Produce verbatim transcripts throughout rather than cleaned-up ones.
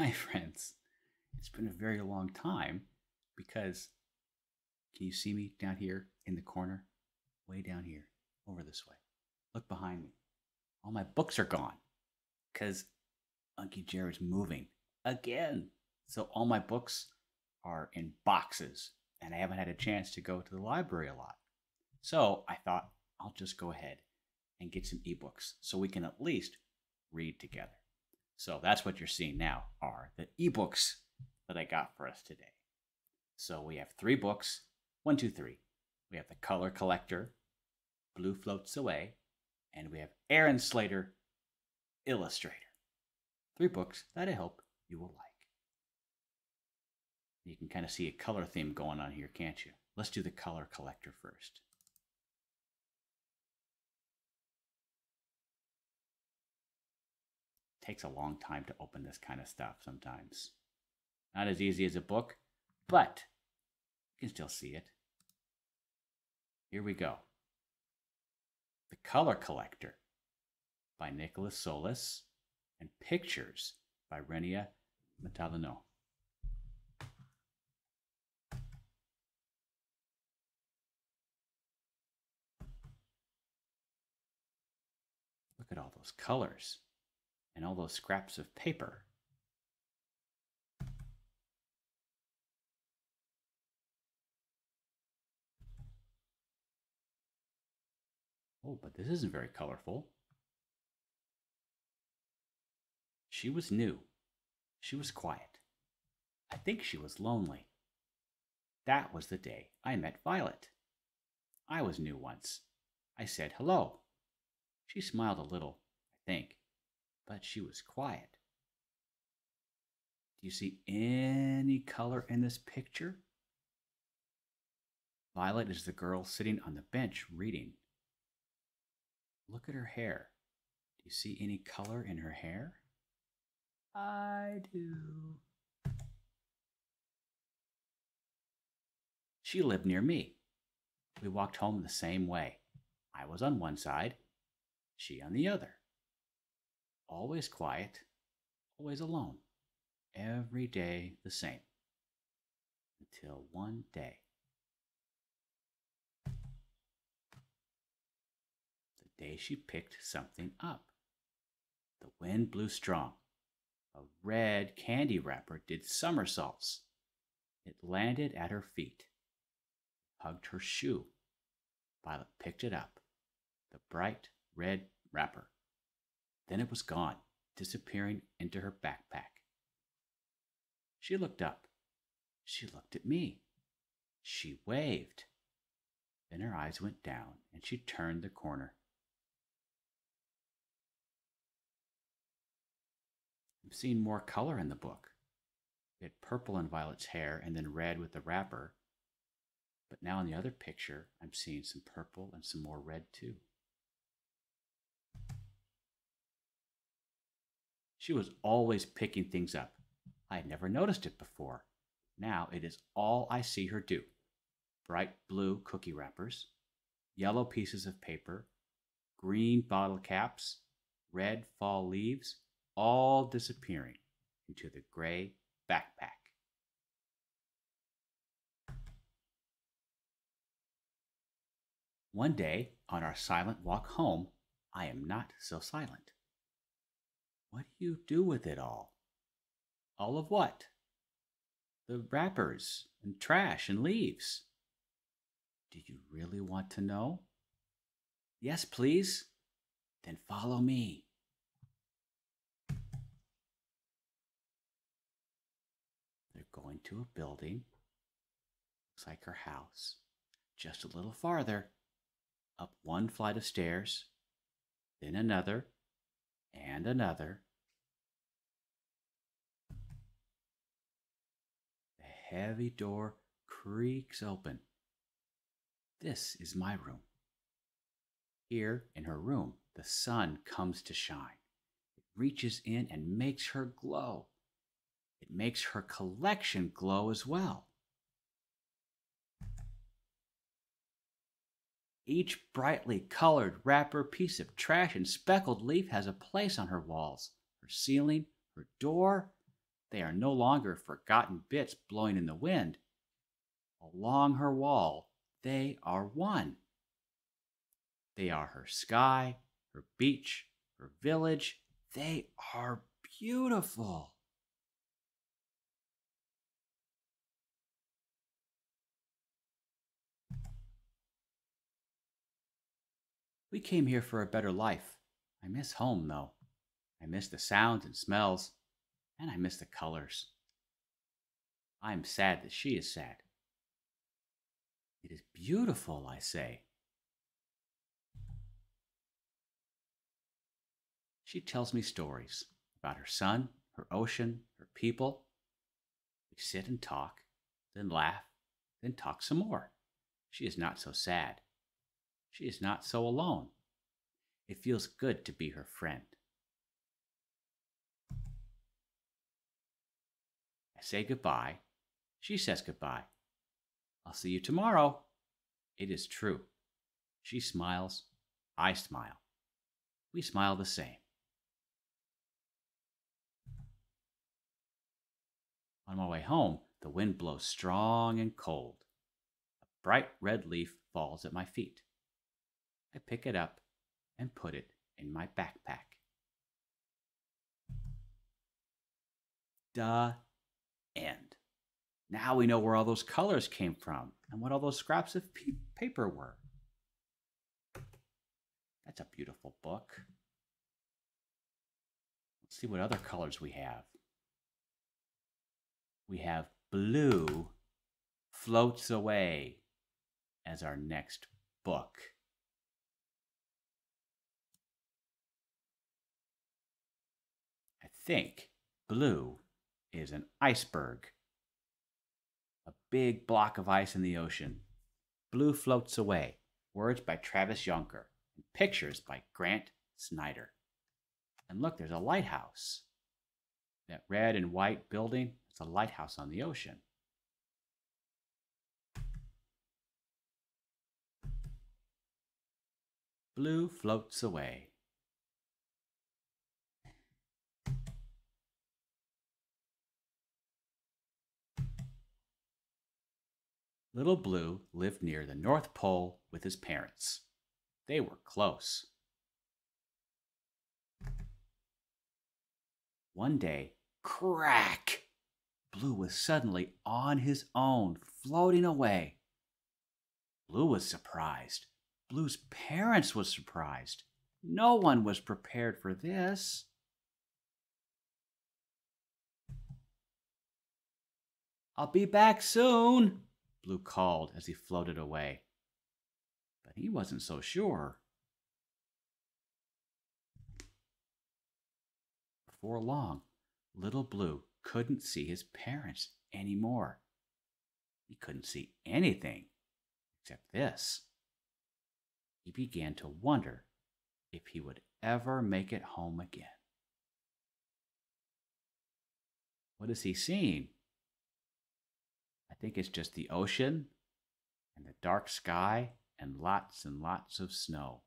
Hi friends, it's been a very long time because can you see me down here in the corner? Way down here, over this way. Look behind me. All my books are gone because Unky Jared's moving again. So all my books are in boxes and I haven't had a chance to go to the library a lot. So I thought I'll just go ahead and get some ebooks so we can at least read together. So that's what you're seeing now are the ebooks that I got for us today. So we have three books, one, two, three. We have The Color Collector, Blue Floats Away, and we have Aaron Slater, Illustrator. Three books that I hope you will like. You can kind of see a color theme going on here, can't you? Let's do The Color Collector first. Takes a long time to open this kind of stuff sometimes. Not as easy as a book, but you can still see it. Here we go. The Color Collector by Nicholas Solis and Pictures by Renia Metallinou. Look at all those colors. And all those scraps of paper. Oh, but this isn't very colorful. She was new. She was quiet. I think she was lonely. That was the day I met Violet. I was new once. I said hello. She smiled a little, I think. But she was quiet. Do you see any color in this picture? Violet is the girl sitting on the bench reading. Look at her hair. Do you see any color in her hair? I do. She lived near me. We walked home the same way. I was on one side, she on the other. Always quiet, always alone, every day the same, until one day. The day she picked something up. The wind blew strong. A red candy wrapper did somersaults. It landed at her feet, hugged her shoe. Violet picked it up, the bright red wrapper. Then it was gone, disappearing into her backpack. She looked up. She looked at me. She waved. Then her eyes went down and she turned the corner. I'm seeing more color in the book. We had purple in Violet's hair and then red with the wrapper. But now in the other picture, I'm seeing some purple and some more red too. She was always picking things up. I had never noticed it before. Now it is all I see her do. Bright blue cookie wrappers, yellow pieces of paper, green bottle caps, red fall leaves, all disappearing into the gray backpack. One day, on our silent walk home, I am not so silent. What do you do with it all? All of what? The wrappers and trash and leaves. Do you really want to know? Yes, please. Then follow me. They're going to a building. Looks like her house. Just a little farther. Up one flight of stairs. Then another. And another. The heavy door creaks open. This is my room. Here in her room, the sun comes to shine. It reaches in and makes her glow. It makes her collection glow as well. Each brightly colored wrapper, piece of trash, and speckled leaf has a place on her walls, her ceiling, her door, They are no longer forgotten bits blowing in the wind. Along her wall, they are one. They are her sky, her beach, her village. They are beautiful. We came here for a better life. I miss home, though. I miss the sounds and smells, and I miss the colors. I'm sad that she is sad. It is beautiful, I say. She tells me stories about her sun, her ocean, her people. We sit and talk, then laugh, then talk some more. She is not so sad. She is not so alone. It feels good to be her friend. I say goodbye. She says goodbye. I'll see you tomorrow. It is true. She smiles. I smile. We smile the same. On my way home, the wind blows strong and cold. A bright red leaf falls at my feet. I pick it up and put it in my backpack. The end. Now we know where all those colors came from and what all those scraps of paper were. That's a beautiful book. Let's see what other colors we have. We have blue floats away as our next book. I think blue is an iceberg, a big block of ice in the ocean. Blue floats away. Words by Travis Yonker and pictures by Grant Snider. And look, there's a lighthouse. That red and white building, it's a lighthouse on the ocean. Blue floats away. Little Blue lived near the North Pole with his parents. They were close. One day, crack! Blue was suddenly on his own, floating away. Blue was surprised. Blue's parents were surprised. No one was prepared for this. I'll be back soon, Blue called as he floated away. But he wasn't so sure. Before long, Little Blue couldn't see his parents anymore. He couldn't see anything except this. He began to wonder if he would ever make it home again. What is he seeing? I think it's just the ocean and the dark sky and lots and lots of snow.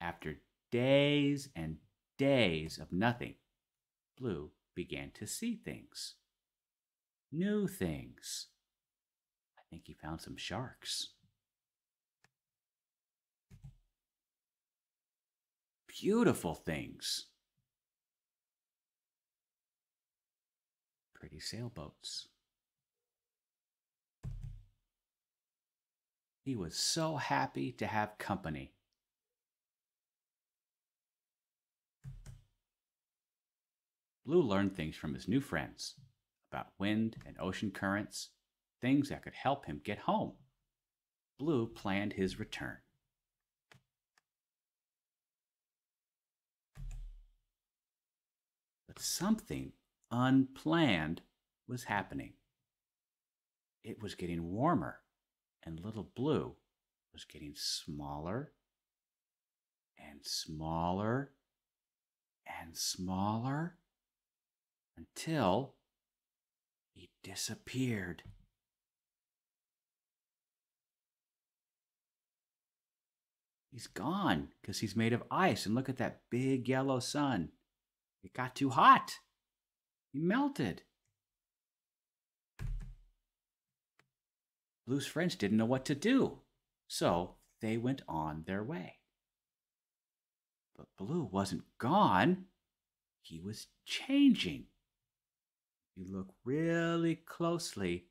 After days and days of nothing, Blue began to see things. New things. I think he found some sharks. Beautiful things. Pretty sailboats. He was so happy to have company. Blue learned things from his new friends about wind and ocean currents, things that could help him get home. Blue planned his return. But something unplanned was happening. It was getting warmer, and Little Blue was getting smaller and smaller and smaller until he disappeared. He's gone because he's made of ice. And look at that big yellow sun. It got too hot. He melted. Blue's friends didn't know what to do, so they went on their way. But Blue wasn't gone. He was changing. If you look really closely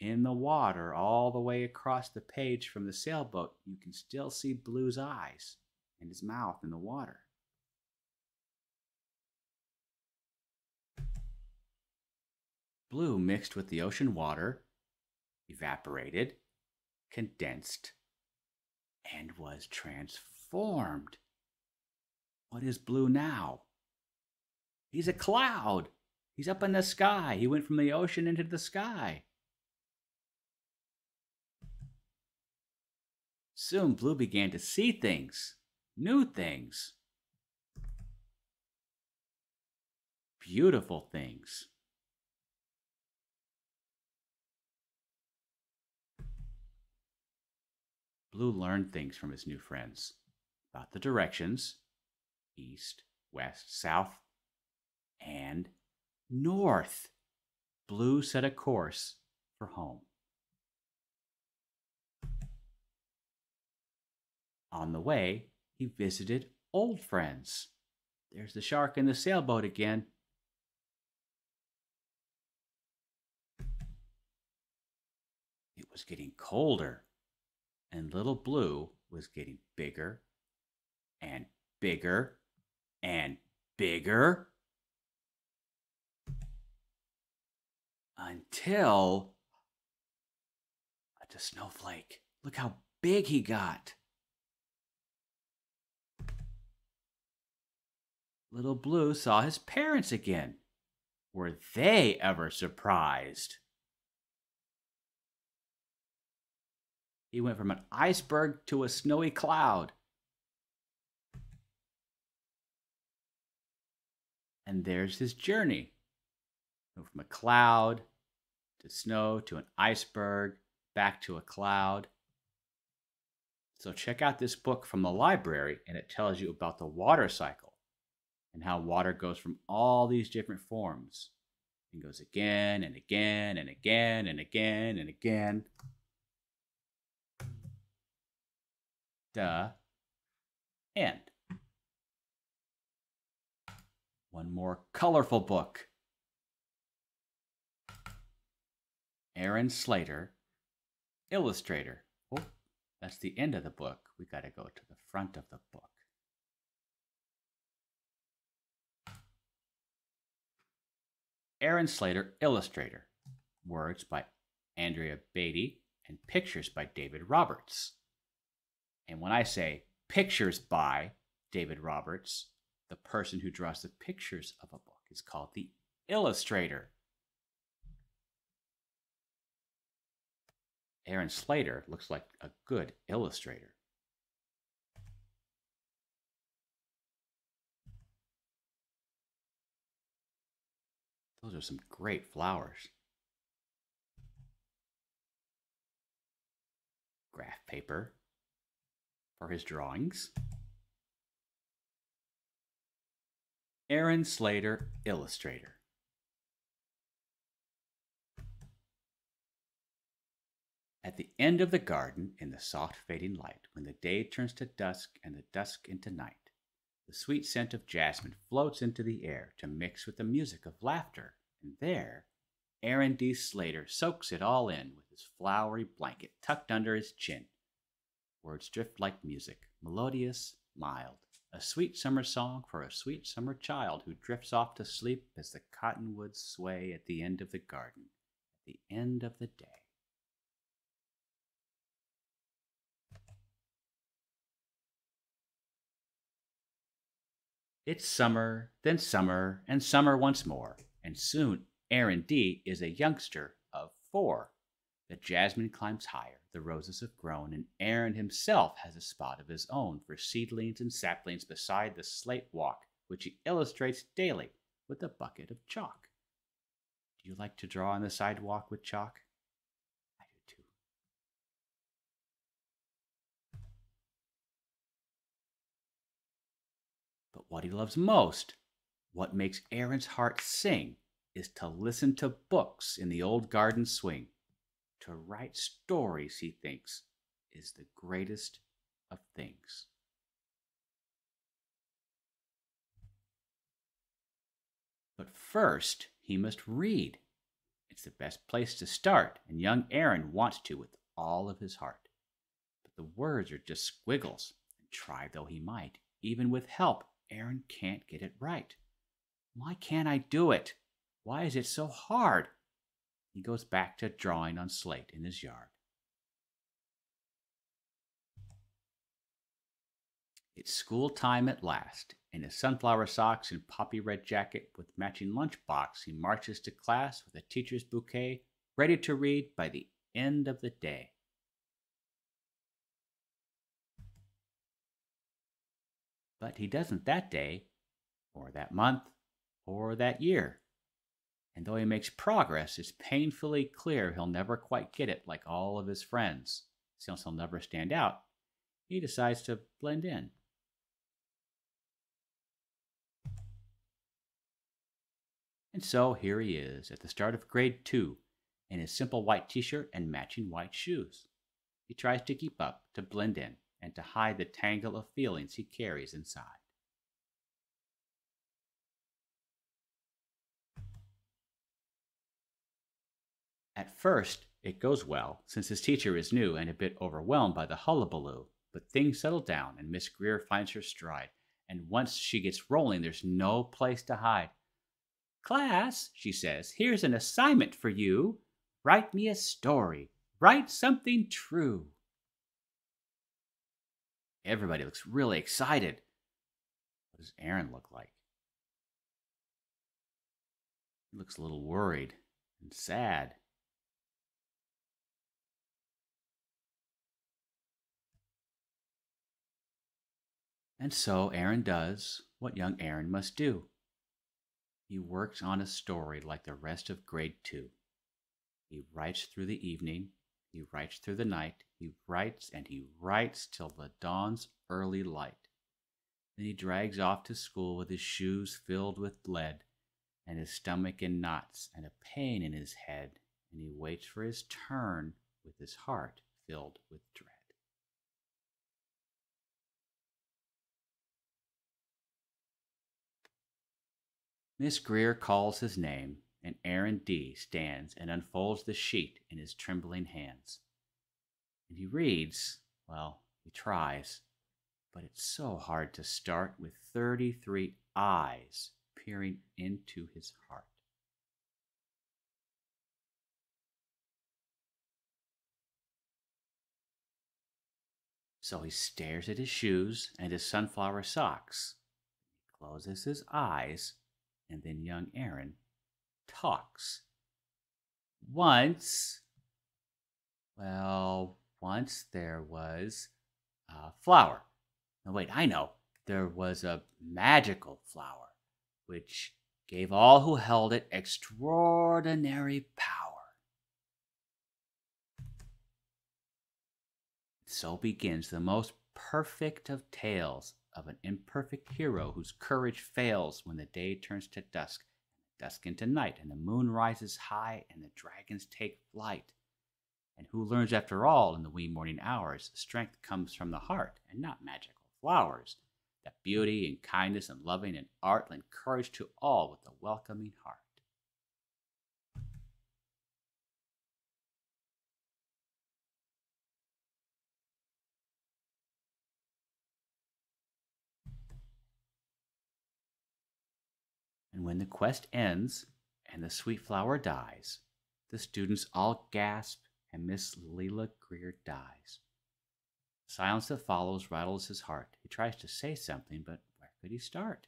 in the water all the way across the page from the sailboat, you can still see Blue's eyes and his mouth in the water. Blue mixed with the ocean water, evaporated, condensed, and was transformed. What is Blue now? He's a cloud. He's up in the sky. He went from the ocean into the sky. Soon Blue began to see things, new things, beautiful things. Blue learned things from his new friends about the directions, east, west, south, and north. Blue set a course for home. On the way, he visited old friends. There's the shark in the sailboat again. It was getting colder, and little Blue was getting bigger and bigger and bigger until it's a snowflake. Look how big he got. Little Blue saw his parents again. Were they ever surprised? He went from an iceberg to a snowy cloud. And there's his journey. Went from a cloud to snow to an iceberg, back to a cloud. So check out this book from the library, and it tells you about the water cycle and how water goes from all these different forms and goes again and again and again and again and again. The end. One more colorful book. Aaron Slater, illustrator. Oh, that's the end of the book. We got to go to the front of the book. Aaron Slater, illustrator. Words by Andrea Beaty and pictures by David Roberts. And when I say pictures by David Roberts, the person who draws the pictures of a book is called the illustrator. Aaron Slater looks like a good illustrator. Those are some great flowers. Graph paper for his drawings. Aaron Slater, illustrator. At the end of the garden, in the soft fading light, when the day turns to dusk and the dusk into night, the sweet scent of jasmine floats into the air to mix with the music of laughter, and there, Aaron D. Slater soaks it all in with his flowery blanket tucked under his chin. Words drift like music, melodious, mild, a sweet summer song for a sweet summer child who drifts off to sleep as the cottonwoods sway at the end of the garden, at the end of the day. It's summer, then summer, and summer once more, and soon Aaron D. is a youngster of four. The jasmine climbs higher, the roses have grown, and Aaron himself has a spot of his own for seedlings and saplings beside the slate walk, which he illustrates daily with a bucket of chalk. Do you like to draw on the sidewalk with chalk? I do too. what he loves most, what makes Aaron's heart sing, is to listen to books in the old garden swing. To write stories, he thinks, is the greatest of things. But first, he must read. It's the best place to start, and young Aaron wants to with all of his heart. But the words are just squiggles, and try though he might, even with help, Aaron can't get it right. Why can't I do it? Why is it so hard? He goes back to drawing on slate in his yard. It's school time at last. In his sunflower socks and poppy red jacket with matching lunchbox, he marches to class with a teacher's bouquet, ready to read by the end of the day. But he doesn't that day, or that month, or that year. And though he makes progress, it's painfully clear he'll never quite get it like all of his friends. Since he'll never stand out, he decides to blend in. And so here he is at the start of grade two in his simple white t-shirt and matching white shoes. He tries to keep up, to blend in, and to hide the tangle of feelings he carries inside. At first, it goes well, since his teacher is new and a bit overwhelmed by the hullabaloo, but things settle down and Miss Greer finds her stride, and once she gets rolling, there's no place to hide. "Class," she says, "here's an assignment for you. Write me a story. Write something true." Everybody looks really excited. What does Aaron look like? He looks a little worried and sad. And so Aaron does what young Aaron must do. He works on a story like the rest of grade two. He writes through the evening, he writes through the night, he writes and he writes till the dawn's early light. Then he drags off to school with his shoes filled with lead, and his stomach in knots, and a pain in his head, and he waits for his turn with his heart filled with dread. Miss Greer calls his name, and Aaron D. stands and unfolds the sheet in his trembling hands. And he reads, well, he tries, but it's so hard to start with thirty-three eyes peering into his heart. So he stares at his shoes and his sunflower socks. He closes his eyes. And then young Aaron talks. Once, well, once there was a flower. No, wait, I know. There was a magical flower, which gave all who held it extraordinary power. So begins the most perfect of tales of an imperfect hero whose courage fails when the day turns to dusk, dusk into night, and the moon rises high, and the dragons take flight. And who learns after all in the wee morning hours, strength comes from the heart, and not magical flowers, that beauty and kindness and loving and art lend courage to all with a welcoming heart. And when the quest ends and the sweet flower dies, the students all gasp and Miss Leila Greer dies. The silence that follows rattles his heart. He tries to say something, but where could he start?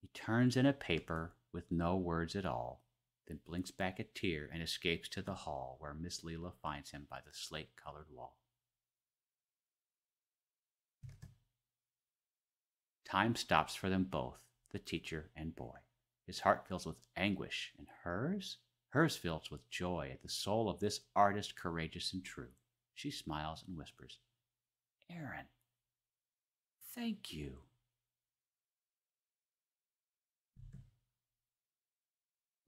He turns in a paper with no words at all, then blinks back a tear and escapes to the hall where Miss Leila finds him by the slate-colored wall. Time stops for them both. The teacher and boy. His heart fills with anguish, and hers? Hers fills with joy at the soul of this artist, courageous and true. She smiles and whispers, "Aaron, thank you."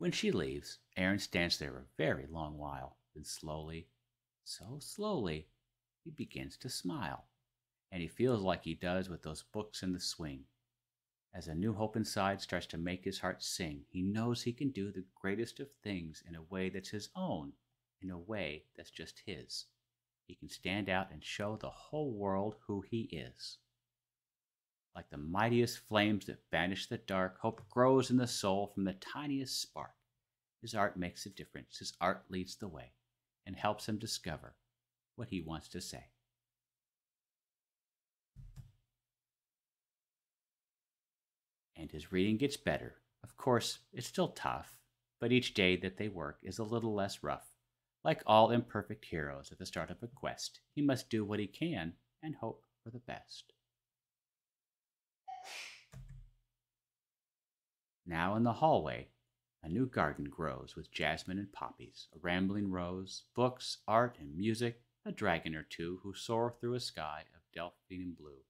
When she leaves, Aaron stands there a very long while, then slowly, so slowly, he begins to smile, and he feels like he does with those books in the swing. As a new hope inside starts to make his heart sing, he knows he can do the greatest of things in a way that's his own, in a way that's just his. He can stand out and show the whole world who he is. Like the mightiest flames that banish the dark, hope grows in the soul from the tiniest spark. His art makes a difference. His art leads the way and helps him discover what he wants to say. And his reading gets better. Of course, it's still tough, but each day that they work is a little less rough. Like all imperfect heroes at the start of a quest, he must do what he can and hope for the best. Now in the hallway, a new garden grows with jasmine and poppies, a rambling rose, books, art, and music, a dragon or two who soar through a sky of Delphine and blue.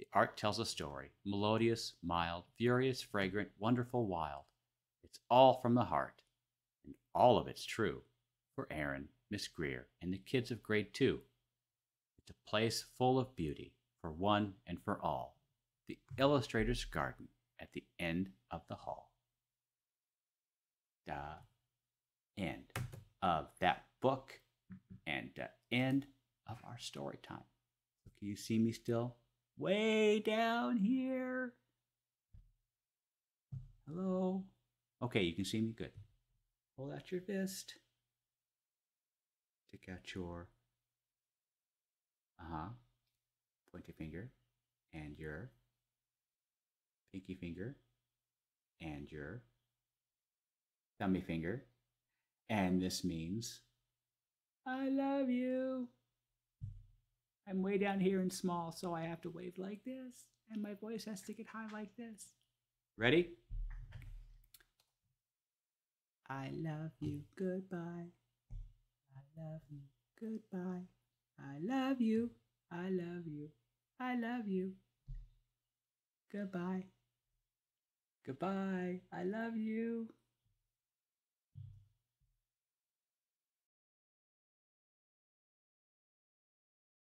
The art tells a story, melodious, mild, furious, fragrant, wonderful, wild. It's all from the heart, and all of it's true, for Aaron, Miss Greer, and the kids of grade two. It's a place full of beauty, for one and for all. The illustrator's garden at the end of the hall. The end of that book, and the end of our story time. So can you see me still? Way down here. Hello? Okay, you can see me good. Hold out your fist. Stick out your uh-huh. pointy finger and your pinky finger and your thummy finger. And this means I love you. I'm way down here and small, so I have to wave like this, and my voice has to get high like this. Ready? I love you, goodbye. I love you, goodbye. I love you, I love you, I love you. Goodbye. Goodbye, I love you.